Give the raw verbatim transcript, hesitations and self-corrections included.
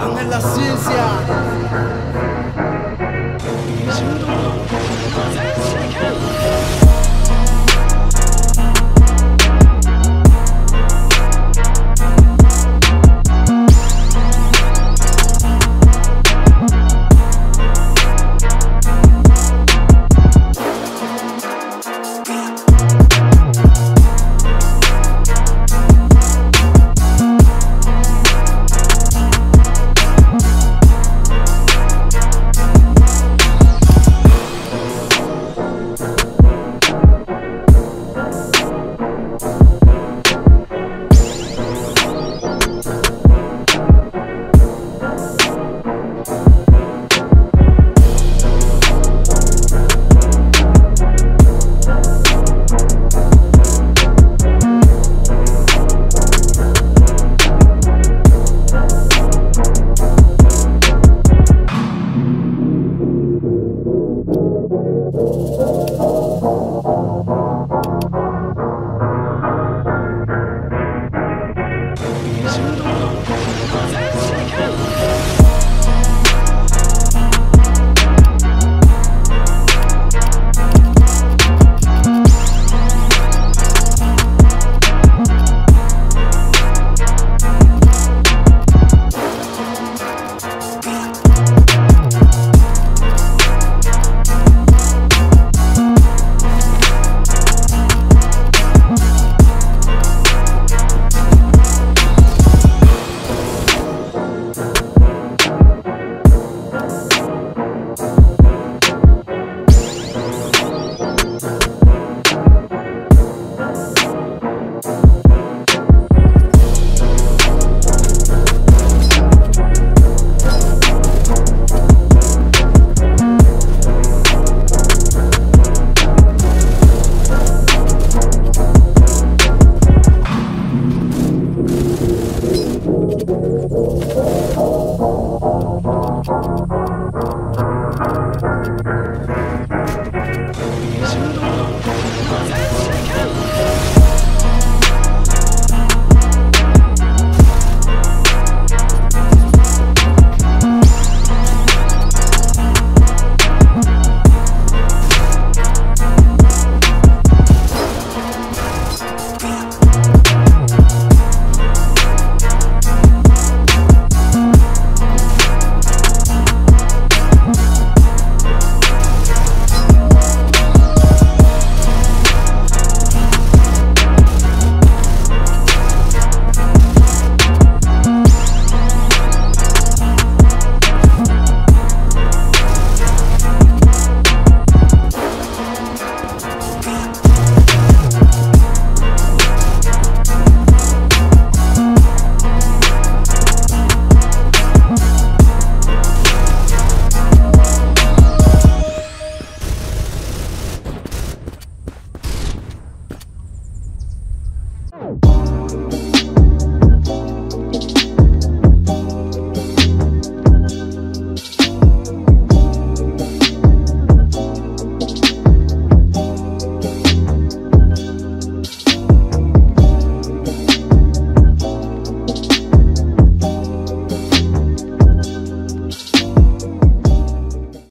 Ángel la ciencia.